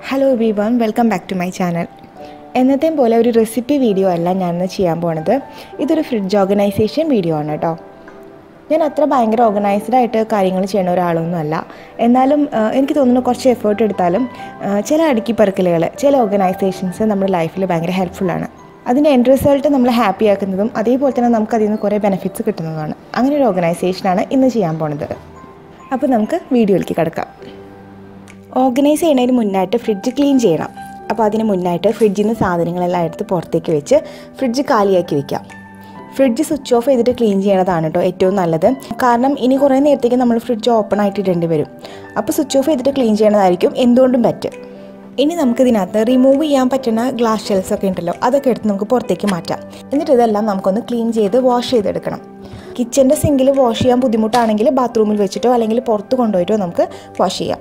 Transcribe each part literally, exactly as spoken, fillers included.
Hello everyone, welcome back to my channel. Ennathem pole oru recipe video alla njan cheyan ponathu. Idoru fridge organization video aanu ട്ടോ. ഞാൻ അത്ര ഭയങ്കര organised ആയിട്ട് കാര്യങ്ങൾ ചെയ്യുന്ന ഒരാളൊന്നുമല്ല. എന്നാലും എനിക്ക് തോന്നുന്നു കുറച്ച് എഫേർട്ട് എടുത്താലും ചില അടിക്കിപ്പറക്കലുകൾ, ചില ഓർഗനൈസേഷൻസ് നമ്മുടെ ലൈഫിൽ ഭയങ്കര ഹെൽപ്ഫുൾ ആണ്. അതിന്റെ എൻഡ് റിസൾട്ട് നമ്മളെ ഹാപ്പി ആക്കുന്നതും അതേപോലെ തന്നെ നമുക്ക് അതിൽ നിന്ന് കുറേ ബെനിഫിറ്റ്സ് കിട്ടുന്നതുമാണ്. അങ്ങനെ ഒരു ഓർഗനൈസേഷനാണ് ഇന്ന് ചെയ്യാൻ പോകുന്നത്. അപ്പോൾ നമുക്ക് വീഡിയോയിലേക്ക് കടക്കാം. ഓർഗനൈസ് ചെയ്യുന്നതിന് മുന്നായിട്ട് ഫ്രിഡ്ജ് ക്ലീൻ ചെയ്യണം. അപ്പോൾ അതിന് മുന്നായിട്ട് ഫ്രിഡ്ജിൽ നിന്ന് സാധനങ്ങളെല്ലാം എടുത്ത് പുറത്തേക്ക് വെച്ച് ഫ്രിഡ്ജ് കാലിയാക്കി വെക്കാം. ഫ്രിഡ്ജ് സ്വിച്ച് ഓഫ് ചെയ്തിട്ട് ക്ലീൻ ചെയ്യണതാണ് കേട്ടോ ഏറ്റവും നല്ലത്. കാരണം ഇനി കുറേ നേരത്തേക്ക് നമ്മൾ ഫ്രിഡ്ജ് ഓപ്പൺ ആയിട്ടിടേണ്ടി വരും. അപ്പോൾ സ്വിച്ച് ഓഫ് ചെയ്തിട്ട് ക്ലീൻ ചെയ്യണതായിരിക്കും എന്തുകൊണ്ടും ബെറ്റർ. ഇനി നമുക്കിതിനകത്ത് റിമൂവ് ചെയ്യാൻ പറ്റുന്ന ഗ്ലാസ് ഷെൽസ് ഒക്കെ ഉണ്ടല്ലോ, അതൊക്കെ എടുത്ത് നമുക്ക് പുറത്തേക്ക് മാറ്റാം. എന്നിട്ട് ഇതെല്ലാം നമുക്കൊന്ന് ക്ലീൻ ചെയ്ത് വാഷ് ചെയ്തെടുക്കണം. കിച്ചൻ്റെ സിങ്കിൽ വാഷ് ചെയ്യാൻ ബുദ്ധിമുട്ടാണെങ്കിൽ ബാത്റൂമിൽ വെച്ചിട്ടോ അല്ലെങ്കിൽ പുറത്ത് കൊണ്ടുപോയിട്ടോ നമുക്ക് വാഷ് ചെയ്യാം.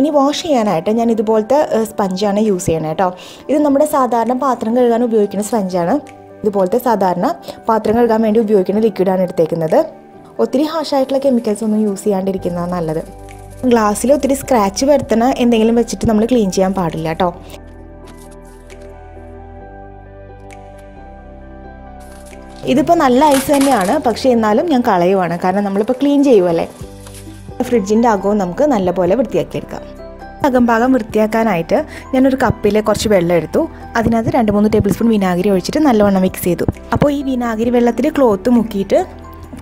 ഇനി വാഷ് ചെയ്യാനായിട്ട് ഞാൻ ഇതുപോലത്തെ സ്പഞ്ചാണ് യൂസ് ചെയ്യണത് കേട്ടോ. ഇത് നമ്മുടെ സാധാരണ പാത്രം കഴുകാൻ ഉപയോഗിക്കുന്ന സ്പഞ്ചാണ്. ഇതുപോലത്തെ സാധാരണ പാത്രം കഴുകാൻ വേണ്ടി ഉപയോഗിക്കുന്ന ലിക്വിഡാണ് എടുത്തേക്കുന്നത്. ഒത്തിരി ഹാർഷായിട്ടുള്ള കെമിക്കൽസ് ഒന്നും യൂസ് ചെയ്യാണ്ടിരിക്കുന്നതാണ് നല്ലത്. ഗ്ലാസ്സിൽ ഒത്തിരി സ്ക്രാച്ച് വരുത്തണ എന്തെങ്കിലും വെച്ചിട്ട് നമ്മൾ ക്ലീൻ ചെയ്യാൻ പാടില്ല കേട്ടോ. ഇതിപ്പോൾ നല്ല ഐസ് തന്നെയാണ്, പക്ഷേ എന്നാലും ഞാൻ കളയുവാണ്. കാരണം നമ്മളിപ്പോൾ ക്ലീൻ ചെയ്യുമല്ലേ. ഫ്രിഡ്ജിൻ്റെ അകവും നമുക്ക് നല്ലപോലെ വൃത്തിയാക്കിയെടുക്കാം. അകം ഭാഗം വൃത്തിയാക്കാനായിട്ട് ഞാനൊരു കപ്പിൽ കുറച്ച് വെള്ളം എടുത്തു. അതിനകത്ത് രണ്ട് മൂന്ന് ടേബിൾ സ്പൂൺ വിനാഗിരി ഒഴിച്ചിട്ട് നല്ലവണ്ണം മിക്സ് ചെയ്തു. അപ്പോൾ ഈ വിനാഗിരി വെള്ളത്തിൽ ക്ലോത്ത് മുക്കിയിട്ട്,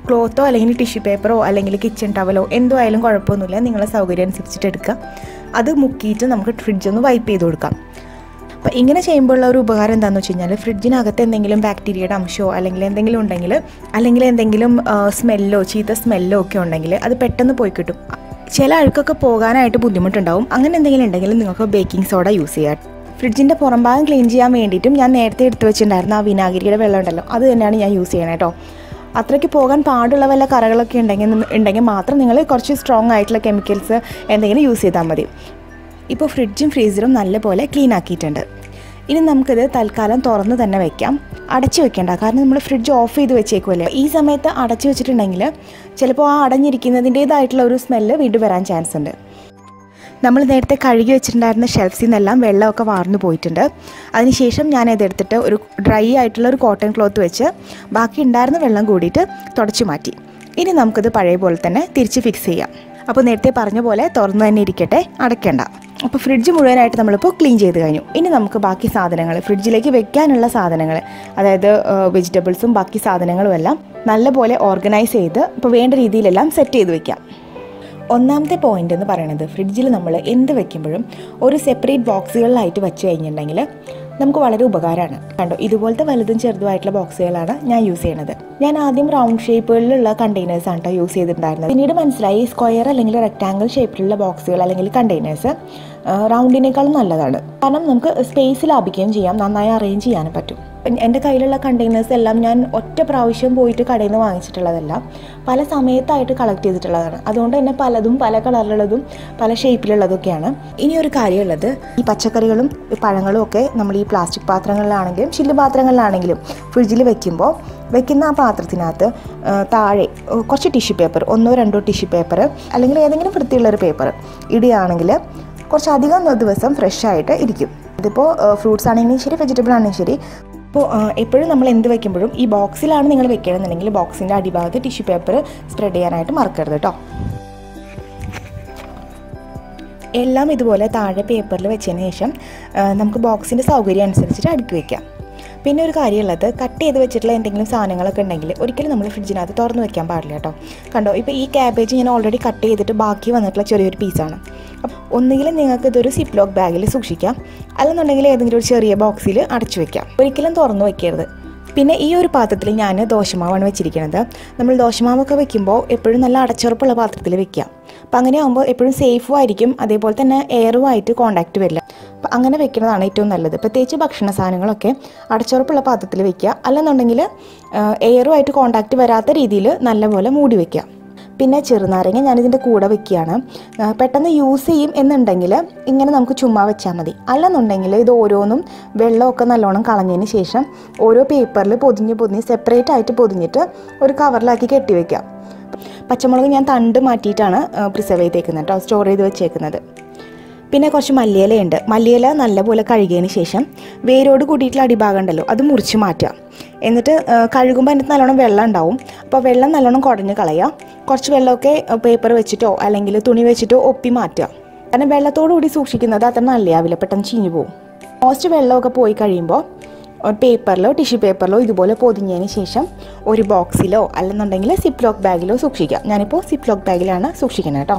ക്ലോത്തോ അല്ലെങ്കിൽ ടിഷ്യൂ പേപ്പറോ അല്ലെങ്കിൽ കിച്ചൺ ടവലോ എന്തോ ആയാലും കുഴപ്പമൊന്നുമില്ല, നിങ്ങളെ സൗകര്യം അനുസരിച്ചിട്ട് എടുക്കുക. അത് മുക്കിയിട്ട് നമുക്ക് ഫ്രിഡ്ജ് ഒന്ന് വൈപ്പ് ചെയ്ത് കൊടുക്കാം. അപ്പോൾ ഇങ്ങനെ ചെയ്യുമ്പോഴുള്ള ഒരു ഉപകാരം എന്താണെന്ന് വെച്ച് കഴിഞ്ഞാൽ, ഫ്രിഡ്ജിനകത്ത് എന്തെങ്കിലും ബാക്ടീരിയയുടെ അംശമോ അല്ലെങ്കിൽ എന്തെങ്കിലും ഉണ്ടെങ്കിൽ, അല്ലെങ്കിൽ എന്തെങ്കിലും സ്മെല്ലോ ചീത്ത സ്മെല്ലോ ഒക്കെ ഉണ്ടെങ്കിൽ അത് പെട്ടെന്ന് പോയി കിട്ടും. ചില അഴുക്കൊക്കെ പോകാനായിട്ട് ബുദ്ധിമുട്ടുണ്ടാവും. അങ്ങനെ എന്തെങ്കിലും ഉണ്ടെങ്കിൽ നിങ്ങൾക്ക് ബേക്കിംഗ് സോഡ യൂസ് ചെയ്യാം. ഫ്രിഡ്ജിൻ്റെ പുറംഭാഗം ക്ലീൻ ചെയ്യാൻ വേണ്ടിയിട്ടും ഞാൻ നേരത്തെ എടുത്ത് വെച്ചിട്ടുണ്ടായിരുന്ന ആ വിനാഗിരിയുടെ വെള്ളം ഉണ്ടല്ലോ, അത് തന്നെയാണ് ഞാൻ യൂസ് ചെയ്യണേ കേട്ടോ. അത്രയ്ക്ക് പോകാൻ പാടുള്ള വല്ല കറകളൊക്കെ ഉണ്ടെങ്കിൽ ഉണ്ടെങ്കിൽ മാത്രം നിങ്ങൾ കുറച്ച് സ്ട്രോങ് ആയിട്ടുള്ള കെമിക്കൽസ് എന്തെങ്കിലും യൂസ് ചെയ്താൽ മതി. ഇപ്പോൾ ഫ്രിഡ്ജും ഫ്രീസറും നല്ലപോലെ ക്ലീൻ ആക്കിയിട്ടുണ്ട്. ഇനി നമുക്കിത് തൽക്കാലം തുറന്ന് തന്നെ വയ്ക്കാം. അടച്ചു വെക്കേണ്ട, കാരണം നമ്മൾ ഫ്രിഡ്ജ് ഓഫ് ചെയ്ത് വെച്ചേക്കുമല്ലോ. ഈ സമയത്ത് അടച്ചു വെച്ചിട്ടുണ്ടെങ്കിൽ ചിലപ്പോൾ ആ അടഞ്ഞിരിക്കുന്നതിൻ്റേതായിട്ടുള്ള ഒരു സ്മെല്ല് വീണ്ടും വരാൻ ചാൻസ് ഉണ്ട്. നമ്മൾ നേരത്തെ കഴുകി വെച്ചിട്ടുണ്ടായിരുന്ന ഷെൽഫ്സിൽ നിന്നെല്ലാം വെള്ളമൊക്കെ വാർന്നു പോയിട്ടുണ്ട്. അതിനുശേഷം ഞാനതെടുത്തിട്ട് ഒരു ഡ്രൈ ആയിട്ടുള്ള ഒരു കോട്ടൺ ക്ലോത്ത് വെച്ച് ബാക്കി ഉണ്ടായിരുന്ന വെള്ളം കൂടിയിട്ട് തുടച്ചു മാറ്റി. ഇനി നമുക്കിത് പഴയ പോലെ തന്നെ തിരിച്ച് ഫിക്സ് ചെയ്യാം. അപ്പോൾ നേരത്തെ പറഞ്ഞ പോലെ തുറന്ന് തന്നെ ഇരിക്കട്ടെ, അടയ്ക്കേണ്ട. അപ്പോൾ ഫ്രിഡ്ജ് മുഴുവനായിട്ട് നമ്മളിപ്പോൾ ക്ലീൻ ചെയ്ത് കഴിഞ്ഞു. ഇനി നമുക്ക് ബാക്കി സാധനങ്ങൾ, ഫ്രിഡ്ജിലേക്ക് വെക്കാനുള്ള സാധനങ്ങൾ, അതായത് വെജിറ്റബിൾസും ബാക്കി സാധനങ്ങളും എല്ലാം നല്ലപോലെ ഓർഗനൈസ് ചെയ്ത് ഇപ്പോൾ വേണ്ട രീതിയിലെല്ലാം സെറ്റ് ചെയ്ത് വെക്കാം. ഒന്നാമത്തെ പോയിൻ്റ് എന്ന് പറയുന്നത്, ഫ്രിഡ്ജിൽ നമ്മൾ എന്ത് വെക്കുമ്പോഴും ഒരു സെപ്പറേറ്റ് ബോക്സുകളിലായിട്ട് വെച്ച് കഴിഞ്ഞിട്ടുണ്ടെങ്കിൽ നമുക്ക് വളരെ ഉപകാരമാണ്. കണ്ടോ, ഇതുപോലത്തെ വലുതും ചെറുതുമായിട്ടുള്ള ബോക്സുകളാണ് ഞാൻ യൂസ് ചെയ്യണത്. ഞാൻ ആദ്യം റൗണ്ട് ഷേപ്പുകളിലുള്ള കണ്ടെയ്നേഴ്സ് ആണ് കേട്ടോ യൂസ് ചെയ്തിട്ടുണ്ടായിരുന്നത്. പിന്നീട് മനസ്സിലായി സ്ക്വയർ അല്ലെങ്കിൽ റെക്റ്റാങ്കിൾ ഷേപ്പിലുള്ള ബോക്സുകൾ അല്ലെങ്കിൽ കണ്ടെയ്നേഴ്സ് റൗണ്ടിനേക്കാളും നല്ലതാണ്. കാരണം നമുക്ക് സ്പേസ് ലാഭിക്കുകയും ചെയ്യാം, നന്നായി അറേഞ്ച് ചെയ്യാനും പറ്റും. എൻ്റെ കയ്യിലുള്ള കണ്ടെയ്നേഴ്സ് എല്ലാം ഞാൻ ഒറ്റ പ്രാവശ്യം പോയിട്ട് കടയിൽ നിന്ന് വാങ്ങിച്ചിട്ടുള്ളതെല്ലാം പല സമയത്തായിട്ട് കളക്ട് ചെയ്തിട്ടുള്ളതാണ്. അതുകൊണ്ട് തന്നെ പലതും പല കളറിലുള്ളതും പല ഷേപ്പിലുള്ളതൊക്കെയാണ്. ഇനിയൊരു കാര്യമുള്ളത്, ഈ പച്ചക്കറികളും പഴങ്ങളും ഒക്കെ നമ്മൾ ഈ പ്ലാസ്റ്റിക് പാത്രങ്ങളിലാണെങ്കിലും ചില്ല് പാത്രങ്ങളിലാണെങ്കിലും ഫ്രിഡ്ജിൽ വെക്കുമ്പോൾ വെക്കുന്ന ആ പാത്രത്തിനകത്ത് താഴെ കുറച്ച് ടിഷ്യൂ പേപ്പർ, ഒന്നോ രണ്ടോ ടിഷ്യൂ പേപ്പർ അല്ലെങ്കിൽ ഏതെങ്കിലും വൃത്തിയുള്ളൊരു പേപ്പർ ഇടുകയാണെങ്കിൽ കുറച്ചധികം ദിവസം ഫ്രഷ് ആയിട്ട് ഇരിക്കും. ഇതിപ്പോൾ ഫ്രൂട്ട്സ് ആണെങ്കിലും ശരി, വെജിറ്റബിൾ ആണെങ്കിലും ശരി. അപ്പോൾ എപ്പോഴും നമ്മൾ എന്ത് വെക്കുമ്പോഴും ഈ ബോക്സിലാണ് നിങ്ങൾ വെക്കണമെന്നുണ്ടെങ്കിൽ ബോക്സിൻ്റെ അടിഭാഗത്ത് ടിഷ്യൂ പേപ്പർ സ്പ്രെഡ് ചെയ്യാനായിട്ട് മറക്കരുത് കേട്ടോ. എല്ലാം ഇതുപോലെ താഴെ പേപ്പറിൽ വെച്ചതിന് ശേഷം നമുക്ക് ബോക്സിൻ്റെ സൗകര്യം അനുസരിച്ചിട്ട് അടുക്കി വയ്ക്കാം. പിന്നെ ഒരു കാര്യമുള്ളത്, കട്ട് ചെയ്ത് വെച്ചിട്ടുള്ള എന്തെങ്കിലും സാധനങ്ങളൊക്കെ ഉണ്ടെങ്കിൽ ഒരിക്കലും നമ്മൾ ഫ്രിഡ്ജിനകത്ത് തുറന്ന് വെക്കാൻ പാടില്ല കേട്ടോ. കണ്ടോ, ഇപ്പോൾ ഈ ക്യാബേജ് ഞാൻ ഓൾറെഡി കട്ട് ചെയ്തിട്ട് ബാക്കി വന്നിട്ടുള്ള ചെറിയൊരു പീസാണ്. ഒന്നുകിൽ നിങ്ങൾക്ക് ഇതൊരു സിപ്പ് ലോക്ക് ബാഗിൽ സൂക്ഷിക്കാം, അല്ലെന്നുണ്ടെങ്കിൽ ഏതെങ്കിലും ഒരു ചെറിയ ബോക്സിൽ അടച്ചു വയ്ക്കാം. ഒരിക്കലും തുറന്നു വയ്ക്കരുത്. പിന്നെ ഈ ഒരു പാത്രത്തിൽ ഞാൻ ദോശമാവാണ് വെച്ചിരിക്കുന്നത്. നമ്മൾ ദോശമാവൊക്കെ വെക്കുമ്പോൾ എപ്പോഴും നല്ല അടച്ചുറപ്പുള്ള പാത്രത്തിൽ വെക്കാം. അപ്പം അങ്ങനെ ആകുമ്പോൾ എപ്പോഴും സേഫും ആയിരിക്കും, അതേപോലെ തന്നെ എയറുമായിട്ട് കോൺടാക്റ്റ് വരില്ല. അപ്പം അങ്ങനെ വെക്കുന്നതാണ് ഏറ്റവും നല്ലത്. പ്രത്യേകിച്ച് ഭക്ഷണ സാധനങ്ങളൊക്കെ അടച്ചുറപ്പുള്ള പാത്രത്തിൽ വെക്കുക, അല്ലെന്നുണ്ടെങ്കിൽ എയറുമായിട്ട് കോൺടാക്റ്റ് വരാത്ത രീതിയിൽ നല്ലപോലെ മൂടി വയ്ക്കുക. പിന്നെ ചെറുനാരങ്ങ ഞാനിതിൻ്റെ കൂടെ വെക്കുകയാണ്. പെട്ടെന്ന് യൂസ് ചെയ്യും എന്നുണ്ടെങ്കിൽ ഇങ്ങനെ നമുക്ക് ചുമ്മാ വെച്ചാൽ മതി. അല്ലെന്നുണ്ടെങ്കിൽ ഇത് ഓരോന്നും വെള്ളമൊക്കെ നല്ലോണം കളഞ്ഞതിന് ശേഷം ഓരോ പേപ്പറിൽ പൊതിഞ്ഞ് പൊതിഞ്ഞ് സെപ്പറേറ്റ് ആയിട്ട് പൊതിഞ്ഞിട്ട് ഒരു കവറിലാക്കി കെട്ടി വയ്ക്കാം. പച്ചമുളക് ഞാൻ തണ്ട് മാറ്റിയിട്ടാണ് പ്രിസർവ് ചെയ്തേക്കുന്നത് കേട്ടോ, സ്റ്റോർ ചെയ്ത് വെച്ചേക്കുന്നത്. പിന്നെ കുറച്ച് മല്ലിയിലയുണ്ട്. മല്ലിയില നല്ലപോലെ കഴുകിയതിന് ശേഷം വേരോട് കൂടിയിട്ടുള്ള അടിഭാഗം ഉണ്ടല്ലോ അത് മുറിച്ച് മാറ്റുക. എന്നിട്ട് കഴുകുമ്പോൾ അതിനകത്ത് നല്ലോണം വെള്ളം ഉണ്ടാവും. അപ്പോൾ വെള്ളം നല്ലോണം കുടഞ്ഞ് കളയുക. കുറച്ച് വെള്ളമൊക്കെ പേപ്പർ വെച്ചിട്ടോ അല്ലെങ്കിൽ തുണി വെച്ചിട്ടോ ഒപ്പി മാറ്റുക. കാരണം വെള്ളത്തോടുകൂടി സൂക്ഷിക്കുന്നത് അത്ര നല്ലയാവില്ല, പെട്ടെന്ന് ചീഞ്ഞു പോകും. മോസ്റ്റ് വെള്ളമൊക്കെ പോയി കഴിയുമ്പോൾ പേപ്പറിലോ ടിഷ്യൂ പേപ്പറിലോ ഇതുപോലെ പൊതിഞ്ഞതിന് ശേഷം ഒരു ബോക്സിലോ അല്ലെന്നുണ്ടെങ്കിൽ സിപ്പ് ലോക്ക് ബാഗിലോ സൂക്ഷിക്കുക. ഞാനിപ്പോൾ സിപ്പ് ലോക്ക് ബാഗിലാണ് സൂക്ഷിക്കുന്നത് കേട്ടോ.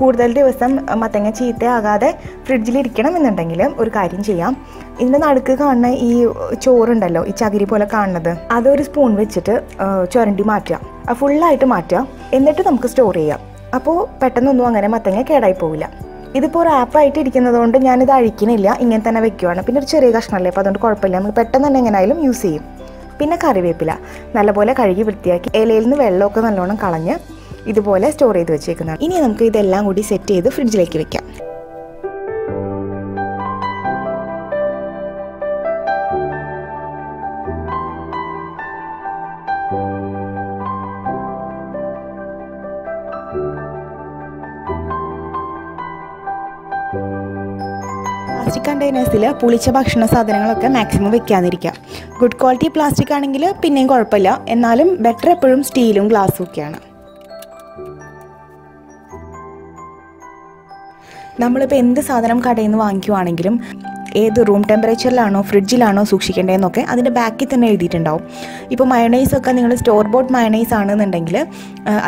കൂടുതൽ ദിവസം മത്തങ്ങ ചീത്തയാകാതെ ഫ്രിഡ്ജിലിരിക്കണം എന്നുണ്ടെങ്കിൽ ഒരു കാര്യം ചെയ്യാം. ഇതിൻ്റെ നടുക്ക് കാണുന്ന ഈ ചോറുണ്ടല്ലോ, ഈ ചകിരി പോലെ കാണുന്നത്, അതൊരു സ്പൂൺ വെച്ചിട്ട് ചുരണ്ടി മാറ്റാം, ഫുള്ളായിട്ട് മാറ്റാം. എന്നിട്ട് നമുക്ക് സ്റ്റോർ ചെയ്യാം. അപ്പോൾ പെട്ടെന്നൊന്നും അങ്ങനെ മത്തങ്ങ കേടായി പോവില്ല. ഇതിപ്പോൾ റാപ്പായിട്ട് ഇരിക്കുന്നത് കൊണ്ട് ഞാനിത് അഴിക്കുന്നില്ല, ഇങ്ങനെ തന്നെ വെക്കുവാണ്. പിന്നെ ഒരു ചെറിയ കഷ്ണമല്ലേ, അപ്പോൾ അതുകൊണ്ട് കുഴപ്പമില്ല, നമുക്ക് പെട്ടെന്ന് തന്നെ എങ്ങനെയായാലും യൂസ് ചെയ്യും. പിന്നെ കറിവേപ്പില നല്ലപോലെ കഴുകി വൃത്തിയാക്കി ഇലയിൽ നിന്ന് വെള്ളമൊക്കെ നല്ലോണം കളഞ്ഞ് ഇതുപോലെ സ്റ്റോർ ചെയ്ത് വെച്ചേക്കുന്നതാണ്. ഇനി നമുക്ക് ഇതെല്ലാം കൂടി സെറ്റ് ചെയ്ത് ഫ്രിഡ്ജിലേക്ക് വെക്കാം. പ്ലാസ്റ്റിക് കണ്ടെയ്നേഴ്സിൽ പുളിച്ച ഭക്ഷണ സാധനങ്ങളൊക്കെ മാക്സിമം വെക്കാതിരിക്കുക. ഗുഡ് ക്വാളിറ്റി പ്ലാസ്റ്റിക് ആണെങ്കിൽ പിന്നെയും കുഴപ്പമില്ല, എന്നാലും ബെറ്റർ എപ്പോഴും സ്റ്റീലും ഗ്ലാസ്സും ഒക്കെയാണ്. നമ്മളിപ്പോൾ എന്ത് സാധനം കടയിൽ നിന്ന് വാങ്ങിക്കുവാണെങ്കിലും ഏത് റൂം ടെമ്പറേച്ചറിലാണോ ഫ്രിഡ്ജിലാണോ സൂക്ഷിക്കേണ്ടതെന്നൊക്കെ അതിൻ്റെ ബാക്കിൽ തന്നെ എഴുതിയിട്ടുണ്ടാവും. ഇപ്പോൾ മയണൈസൊക്കെ നിങ്ങൾ സ്റ്റോർ ബോട്ട് മയണൈസ് ആണെന്നുണ്ടെങ്കിൽ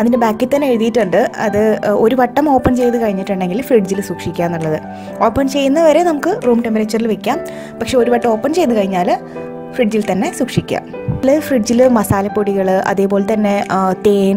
അതിൻ്റെ ബാക്കിൽ തന്നെ എഴുതിയിട്ടുണ്ട് അത് ഒരു വട്ടം ഓപ്പൺ ചെയ്ത് കഴിഞ്ഞിട്ടുണ്ടെങ്കിൽ ഫ്രിഡ്ജിൽ സൂക്ഷിക്കുക എന്നുള്ളത്. ഓപ്പൺ ചെയ്യുന്നവരെ നമുക്ക് റൂം ടെമ്പറേച്ചറിൽ വെക്കാം, പക്ഷേ ഒരു വട്ടം ഓപ്പൺ ചെയ്ത് കഴിഞ്ഞാൽ ഫ്രിഡ്ജിൽ തന്നെ സൂക്ഷിക്കുക. അതിൽ ഫ്രിഡ്ജിൽ മസാലപ്പൊടികൾ അതേപോലെ തന്നെ തേൻ,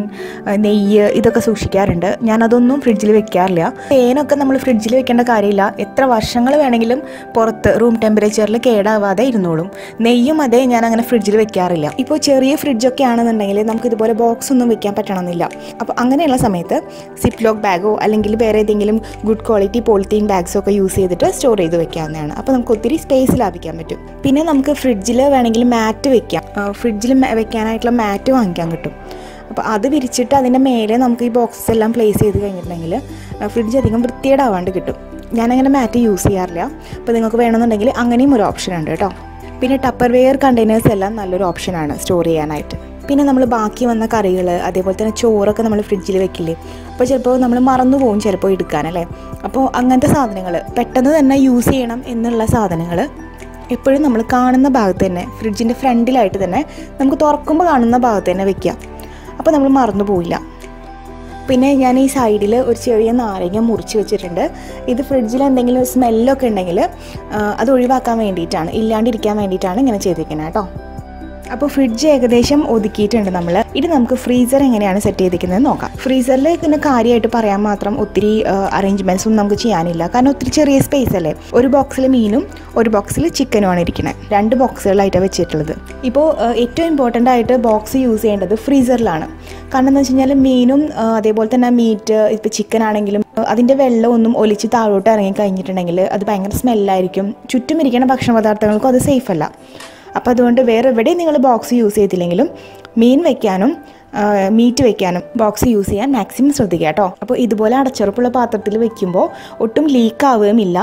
നെയ്യ് ഇതൊക്കെ സൂക്ഷിക്കാറുണ്ട്. ഞാനതൊന്നും ഫ്രിഡ്ജിൽ വെക്കാറില്ല. തേനൊക്കെ നമ്മൾ ഫ്രിഡ്ജിൽ വെക്കേണ്ട കാര്യമില്ല, എത്ര വർഷങ്ങൾ വേണമെങ്കിലും പുറത്ത് റൂം ടെമ്പറേച്ചറിൽ കേടാവാതെ ഇരുന്നോളും. നെയ്യും അതേ, ഞാൻ അങ്ങനെ ഫ്രിഡ്ജിൽ വെക്കാറില്ല. ഇപ്പോൾ ചെറിയ ഫ്രിഡ്ജൊക്കെ ആണെന്നുണ്ടെങ്കിൽ നമുക്ക് ഇതുപോലെ ബോക്സ് ഒന്നും വെക്കാൻ പറ്റണമെന്നില്ല. അപ്പോൾ അങ്ങനെയുള്ള സമയത്ത് സിപ്പ് ലോക്ക് ബാഗോ അല്ലെങ്കിൽ വേറെ ഏതെങ്കിലും ഗുഡ് ക്വാളിറ്റി പോളിത്തീൻ ബാഗ്സോ ഒക്കെ യൂസ് ചെയ്തിട്ട് സ്റ്റോർ ചെയ്ത് വെക്കാവുന്നതാണ്. അപ്പോൾ നമുക്ക് ഒത്തിരി സ്പേസ് ലാഭിക്കാൻ പറ്റും. പിന്നെ നമുക്ക് ഫ്രിഡ്ജിൽ വേണമെങ്കിൽ മാറ്റ് വെക്കാം. ഫ്രിഡ്ജിൽ വെക്കാനായിട്ടുള്ള മാറ്റ് വാങ്ങിക്കാൻ കിട്ടും. അപ്പോൾ അത് വിരിച്ചിട്ട് അതിൻ്റെ മേലെ നമുക്ക് ഈ ബോക്സസ് എല്ലാം പ്ലേസ് ചെയ്ത് കഴിഞ്ഞിട്ടുണ്ടെങ്കിൽ ഫ്രിഡ്ജ് അധികം വൃത്തികേടാവാണ്ട് കിട്ടും. ഞാനങ്ങനെ മാറ്റ് യൂസ് ചെയ്യാറില്ല. അപ്പോൾ നിങ്ങൾക്ക് വേണമെന്നുണ്ടെങ്കിൽ അങ്ങനെയും ഒരു ഓപ്ഷനുണ്ട് കേട്ടോ. പിന്നെ ടപ്പർ വെയർ കണ്ടെയ്നേഴ്സ് എല്ലാം നല്ലൊരു ഓപ്ഷനാണ് സ്റ്റോർ ചെയ്യാനായിട്ട്. പിന്നെ നമ്മൾ ബാക്കി വന്ന കറികൾ അതേപോലെ തന്നെ ചോറൊക്കെ നമ്മൾ ഫ്രിഡ്ജിൽ വെക്കില്ലേ, അപ്പോൾ ചിലപ്പോൾ നമ്മൾ മറന്നു പോകും ചിലപ്പോൾ എടുക്കാനല്ലേ. അപ്പോൾ അങ്ങനത്തെ സാധനങ്ങൾ പെട്ടെന്ന് തന്നെ യൂസ് ചെയ്യണം എന്നുള്ള സാധനങ്ങൾ എപ്പോഴും നമ്മൾ കാണുന്ന ഭാഗത്ത് തന്നെ, ഫ്രിഡ്ജിൻ്റെ ഫ്രണ്ടിലായിട്ട് തന്നെ, നമുക്ക് തുറക്കുമ്പോൾ കാണുന്ന ഭാഗത്ത് തന്നെ വെക്കുക. അപ്പോൾ നമ്മൾ മറന്നു പോയില്ല. പിന്നെ ഞാൻ ഈ സൈഡിൽ ഒരു ചെറിയ നാരങ്ങ മുറിച്ച് വെച്ചിട്ടുണ്ട്. ഇത് ഫ്രിഡ്ജിൽ എന്തെങ്കിലും ഒരു സ്മെല്ലൊക്കെ ഉണ്ടെങ്കിൽ അത് ഒഴിവാക്കാൻ വേണ്ടിയിട്ടാണ്, ഇല്ലാണ്ടിരിക്കാൻ വേണ്ടിയിട്ടാണ് ഇങ്ങനെ ചെയ്തിരിക്കുന്നത് കേട്ടോ. അപ്പോൾ ഫ്രിഡ്ജ് ഏകദേശം ഒതുക്കിയിട്ടുണ്ട് നമ്മൾ. ഇനി നമുക്ക് ഫ്രീസർ എങ്ങനെയാണ് സെറ്റ് ചെയ്തിരിക്കുന്നത് നോക്കാം. ഫ്രീസറിൽ ഇതിന് കാര്യമായിട്ട് പറയാൻ മാത്രം ഒത്തിരി അറേഞ്ച്മെൻറ്റ്സ് ഒന്നും നമുക്ക് ചെയ്യാനില്ല, കാരണം ഒത്തിരി ചെറിയ സ്പേസ് അല്ലേ. ഒരു ബോക്സിൽ മീനും ഒരു ബോക്സിൽ ചിക്കനുമാണ് ഇരിക്കുന്നത്. രണ്ട് ബോക്സുകളായിട്ടാണ് വെച്ചിട്ടുള്ളത്. ഇപ്പോൾ ഏറ്റവും ഇമ്പോർട്ടൻ്റ് ആയിട്ട് ബോക്സ് യൂസ് ചെയ്യേണ്ടത് ഫ്രീസറിലാണ്. കാരണം എന്താ വെച്ച് കഴിഞ്ഞാൽ മീനും അതേപോലെ തന്നെ മീറ്റ്, ഇപ്പോൾ ചിക്കൻ ആണെങ്കിലും അതിൻ്റെ വെള്ളം ഒന്നും ഒലിച്ച് താഴോട്ട് ഇറങ്ങി കഴിഞ്ഞിട്ടുണ്ടെങ്കിൽ അത് ഭയങ്കര സ്മെല്ലായിരിക്കും. ചുറ്റും ഇരിക്കുന്ന ഭക്ഷണ പദാർത്ഥങ്ങൾക്കും അത് സേഫ് അല്ല. അപ്പോൾ അതുകൊണ്ട് വേറെ എവിടെയും നിങ്ങൾ ബോക്സ് യൂസ് ചെയ്തില്ലെങ്കിലും മീൻ വയ്ക്കാനും മീറ്റ് വയ്ക്കാനും ബോക്സ് യൂസ് ചെയ്യാൻ മാക്സിമം ശ്രദ്ധിക്കുക കേട്ടോ. അപ്പോൾ ഇതുപോലെ അടച്ചുറപ്പുള്ള പാത്രത്തിൽ വയ്ക്കുമ്പോൾ ഒട്ടും ലീക്കാവുകയും ഇല്ല.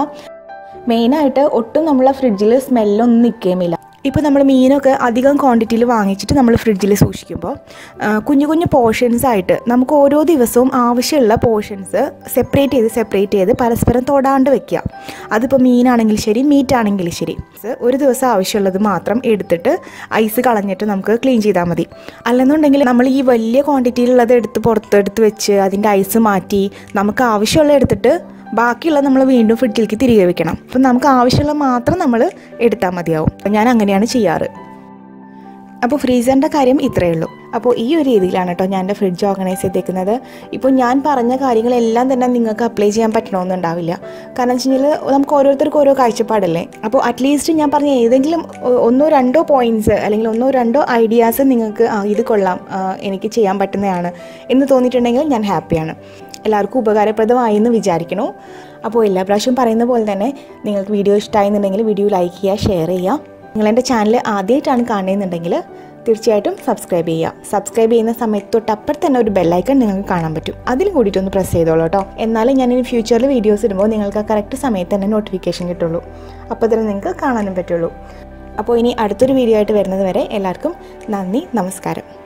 മെയിനായിട്ട് ഒട്ടും നമ്മളെ ഫ്രിഡ്ജിൽ സ്മെല്ലൊന്നും നിൽക്കുകയുമില്ല. ഇപ്പോൾ നമ്മൾ മീനൊക്കെ അധികം ക്വാണ്ടിറ്റിയിൽ വാങ്ങിച്ചിട്ട് നമ്മൾ ഫ്രിഡ്ജിൽ സൂക്ഷിക്കുമ്പോൾ കുഞ്ഞു കുഞ്ഞു പോർഷൻസായിട്ട് നമുക്ക് ഓരോ ദിവസവും ആവശ്യമുള്ള പോർഷൻസ് സെപ്പറേറ്റ് ചെയ്ത് സെപ്പറേറ്റ് ചെയ്ത് പരസ്പരം തൊടാണ്ട് വയ്ക്കുക. അതിപ്പോൾ മീനാണെങ്കിലും ശരി മീറ്റാണെങ്കിലും ശരി, ഒരു ദിവസം ആവശ്യമുള്ളത് മാത്രം എടുത്തിട്ട് ഐസ് കളഞ്ഞിട്ട് നമുക്ക് ക്ലീൻ ചെയ്താൽ മതി. അല്ലെന്നുണ്ടെങ്കിൽ നമ്മൾ ഈ വലിയ ക്വാണ്ടിറ്റിയിലുള്ളത് എടുത്ത് പുറത്തെടുത്ത് വെച്ച് അതിൻ്റെ ഐസ് മാറ്റി നമുക്ക് ആവശ്യമുള്ള എടുത്തിട്ട് ബാക്കിയുള്ള നമ്മൾ വീണ്ടും ഫ്രിഡ്ജിലേക്ക് തിരികെ വെക്കണം. അപ്പം നമുക്ക് ആവശ്യമുള്ള മാത്രം നമ്മൾ എടുത്താൽ മതിയാവും. ഞാൻ അങ്ങനെയാണ് ചെയ്യാറ്. അപ്പോൾ ഫ്രീസറിൻ്റെ കാര്യം ഇത്രയേ ഉള്ളൂ. അപ്പോൾ ഈ ഒരു രീതിയിലാണ് കേട്ടോ ഞാൻ എൻ്റെ ഫ്രിഡ്ജ് ഓർഗനൈസ് ചെയ്തേക്കുന്നത്. ഇപ്പോൾ ഞാൻ പറഞ്ഞ കാര്യങ്ങളെല്ലാം തന്നെ നിങ്ങൾക്ക് അപ്ലൈ ചെയ്യാൻ പറ്റണമെന്നുണ്ടാവില്ല, കാരണം എന്ന് വെച്ച് കഴിഞ്ഞാൽ നമുക്ക് ഓരോരുത്തർക്കും ഓരോ കാഴ്ചപ്പാടല്ലേ. അപ്പോൾ അറ്റ്ലീസ്റ്റ് ഞാൻ പറഞ്ഞ ഏതെങ്കിലും ഒന്നോ രണ്ടോ പോയിൻറ്റ്സ് അല്ലെങ്കിൽ ഒന്നോ രണ്ടോ ഐഡിയാസ് നിങ്ങൾക്ക് ഇത് കൊള്ളാം, എനിക്ക് ചെയ്യാൻ പറ്റുന്നതാണ് എന്ന് തോന്നിയിട്ടുണ്ടെങ്കിൽ ഞാൻ ഹാപ്പിയാണ്. എല്ലാവർക്കും ഉപകാരപ്രദമായി എന്ന് വിചാരിക്കണോ. അപ്പോൾ എല്ലാ പ്രാവശ്യവും പറയുന്ന പോലെ തന്നെ നിങ്ങൾക്ക് വീഡിയോ ഇഷ്ടമായെന്നുണ്ടെങ്കിൽ വീഡിയോ ലൈക്ക് ചെയ്യുക, ഷെയർ ചെയ്യുക. നിങ്ങളെൻ്റെ ചാനൽ ആദ്യമായിട്ടാണ് കാണുന്നുണ്ടെങ്കിൽ തീർച്ചയായിട്ടും സബ്സ്ക്രൈബ് ചെയ്യുക. സബ്സ്ക്രൈബ് ചെയ്യുന്ന സമയത്ത് തൊട്ടപ്പുറത്ത് തന്നെ ഒരു ബെല്ലൈക്കൺ നിങ്ങൾക്ക് കാണാൻ പറ്റും, അതിൽ കൂടിയിട്ടൊന്ന് പ്രസ് ചെയ്തോളൂ കേട്ടോ. എന്നാലും ഞാൻ ഇനി ഫ്യൂച്ചറിൽ വീഡിയോസ് ഇടുമ്പോൾ നിങ്ങൾക്ക് ആ കറക്റ്റ് സമയത്ത് തന്നെ നോട്ടിഫിക്കേഷൻ കിട്ടുള്ളൂ, അപ്പോൾ തന്നെ നിങ്ങൾക്ക് കാണാനും പറ്റുള്ളൂ. അപ്പോൾ ഇനി അടുത്തൊരു വീഡിയോ ആയിട്ട് വരുന്നത് വരെ എല്ലാവർക്കും നന്ദി, നമസ്കാരം.